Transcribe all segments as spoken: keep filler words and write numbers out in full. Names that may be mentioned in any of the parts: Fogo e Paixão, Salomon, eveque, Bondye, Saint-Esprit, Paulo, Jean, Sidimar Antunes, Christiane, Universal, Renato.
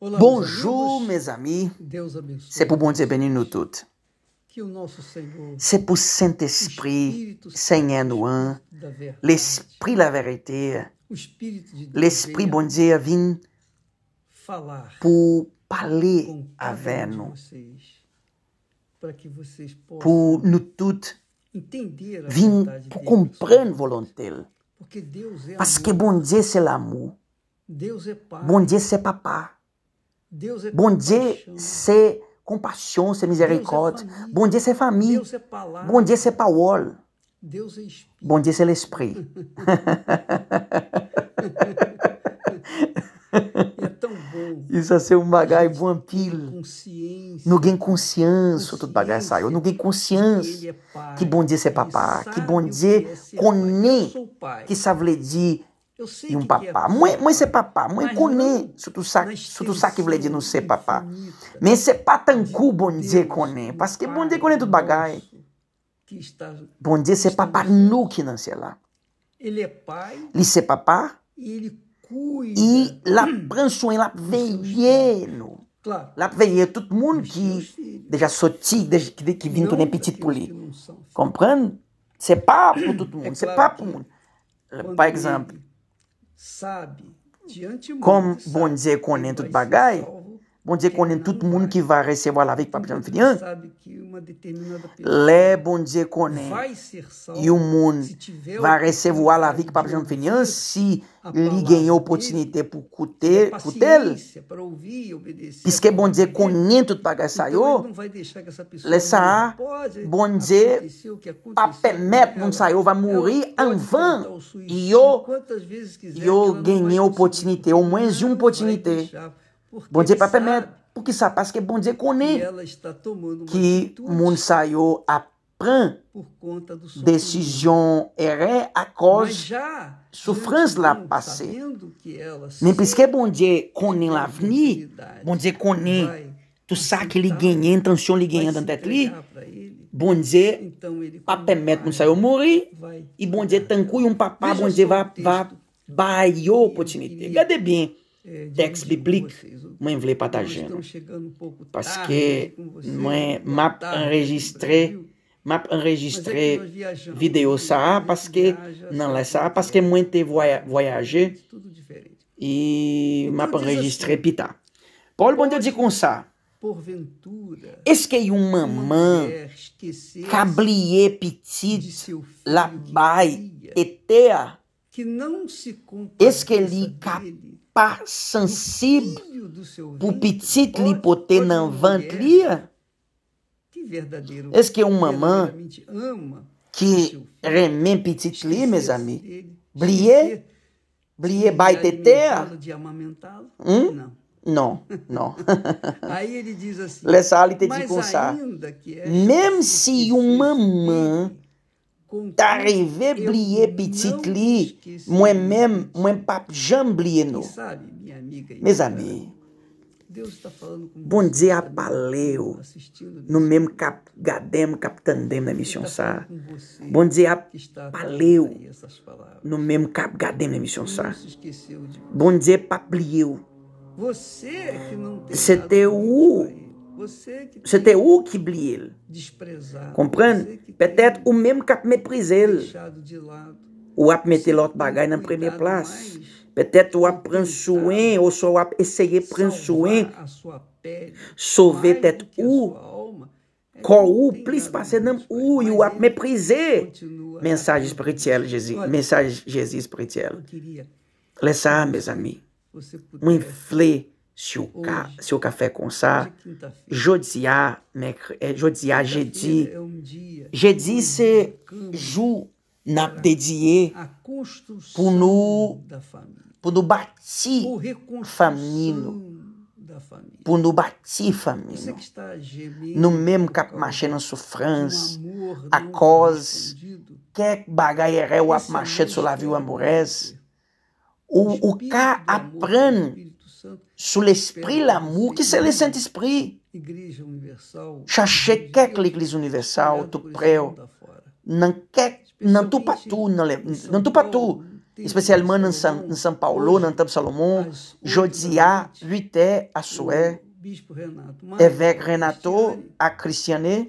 Olá, bonjour, meus amis. Deus abençoe. C'est pour Bondye bénir-nous toutes. Que o nosso Senhor, c'est pour Saint-Esprit, Saint-Esprit, l'Esprit la vérité, l'Esprit Bondye a vim falar, pour parler avec nous, pour nous toutes vim pour comprendre volonté. Parce que Bondye c'est l'amour. Bondye c'est papa. Bondye c'est compaixão, c'est misericórdia. Bondye c'est famille. Bondye c'est parole. Bondye c'est l'esprit. Isso é ser um bagulho bom pil. Ninguém consciência, todo bagulho saiu. Ninguém consciência que Bondye c'est papá, que Bondye connaît, que ça veut dire e um papá. Mãe, mãe ser papá, mãe connaît, se tu sabe, se tu sabe que veut dire não ser papá. Mas c'est pas tant que Bondye connaît, parce que Bondye connaît todo bagulho. Bondye c'est papá nous qui n'en c'est là. Ele é pai. Ele c'est papá. E lá prend soin, lá veiller nous. Lá veiller tout le monde qui déjà sorti, qui vient tourner petit pour lui. Comprendre? C'est pas pour tout le monde, c'est pas pour monde. Par exemple, comme Bondye connaît tout bagay, Bondye connaît tout le monde qui va recevoir la vie par exemple. Les Bondye connaît et o monde va recevoir la vie par exemple si ele ganhou oportunidade por cuter, cutel, porque Bondye connaît tout bagay saiu, laissar Bondye para permitir não saiu vai morrer em vão e eu eu ganhei oportunidade, ao menos uma oportunidade. Bondye para permitir porque sabe parce que Bondye connaît que o mundo saiu a prendre decisão errée à cause souffrance la passée. Mais puisque Bondye connaît l'avenir, Bondye connaît tout ça que ele ganha, intention ele ganha dentro dele, Bondye para permitir não saiu morrer e Bondye tancou um papá, Bondye vai vai baio oportunidade. Gade bem. Texte biblique, mãe vou partager. Parce que mãe m'a enregistré, m'a enregistré vidéo ça parce que não lá ça parce que mãe te voyager e m'a enregistré pita. Paulo Bondye dit comme ça. Porventura, est-ce que une maman cablier petite la baille était que não se comporta. Est-ce que ele pas sensível para o petite lhe poter não vantlia? Est-ce que uma mamã que remem petite lhe, meus amigos, blier, blier baitetea? Hum? Não, não. Aí ele diz assim, mas ainda que é mesmo se uma mamã t'arriver blier petite li, moi-même, moi pas jamais blier nous. Mes amis, Bondye a parlé nous même cap gadem cap tandem na mission ça. Bondye a parlé nous même cap gadem na mission ça. Bondye pas blier. C'était où? C'était où qui oublie ele. Comprendre? Peut-être ou même cap mépriser ele. Ou ap meter l'autre bagaille na primeira place. Peut-être ou ap prendre soin, ou só ap essayer prendre soin. Sauver peut-être ou qual ou plus passer nam ou e ou ap mépriser. Mensagem espirituelle Jesus, mensagem Jesus espirituelle. Laissez mes amis. Moi flé se o, ca, se o café com ça, jodia, jodia, jeudi, jeudi c'est jour na dédié pour nous, pour nous bâtir famille, pour nous bâtir famille, nous même cap marcher na souffrance, à cause que bagaille ou ap marcher sur la vie amoureuse, ou ou ca apprendre sous l'esprit, l'amour, qui c'est le Saint-Esprit. Cherchez quelque l'Église universelle, tout près, dans tout partout, dans tout partout. especialement en São, en São Paulo, dans le temple Salomon, Jodia, huit heures à Sué, évêque Renato, à Christiane,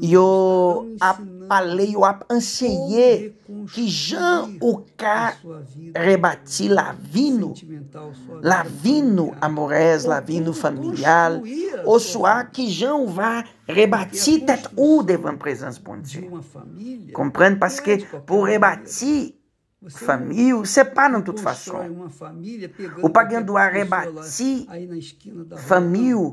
eu apalei, eu anseiei que Jean o cá rebati lavino, lavino amores, lavino familiar, ou só que Jean vá rebatir tête ou devant présence Bondye. Comprendre parce que pour rebatir família, separam de toda façon. O pagando a rebatir família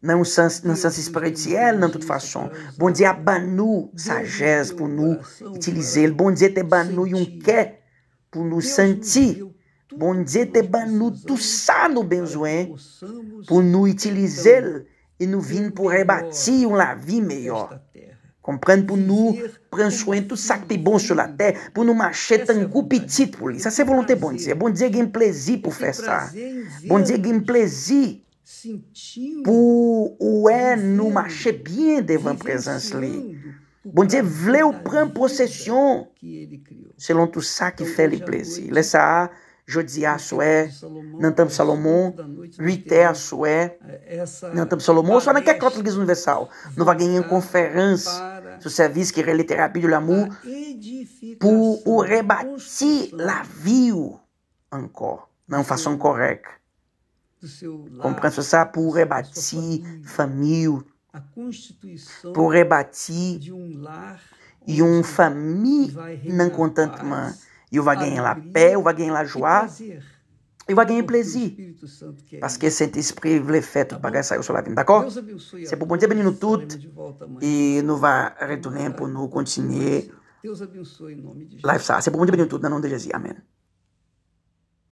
não sens não sens espiritual, não de toda façon. Bondye a banu sagesse pour nous utiliser. Bondye te banu um que pour nous sentir. Bondye te banu tout ça nous besoin pour nous utiliser e nous vim pour rebatir uma vie melhor. Comprendre pour nous prendre soin de tout ça qui est bon sur la terre, pour nous marcher un goût petit pour lui. Ça, c'est volonté Bondye. Bondye a un plaisir pour faire ça. Bondye a un plaisir pour nous marcher bien devant la présence. Bondye voulait prendre possession selon tout ça qui fait le plaisir. Laisse ça. Jodia à Sué, não estamos Salomão, Uité à Sué, não estamos Salomão, só naquela católica universal. Não vai ganhar conferência do serviço que é a terapia do amor por o rebatir la vie encore, não façam correto. Compreende isso? Por rebatir família, por rebatir e uma família não contentement. E vai ganhar lá pé, vai ganhar lá joie, e vai ganhar plaisir. Parce que Saint-Esprit veut faire tout bagage ça sur la vie, d'accord? C'est pour Bondye bénir tout e nous va retourner pour nous continuer. Deus abençoe em nome de Jesus. Life ça, c'est pour Bondye bénir tout, na nome de Jesus. Amém.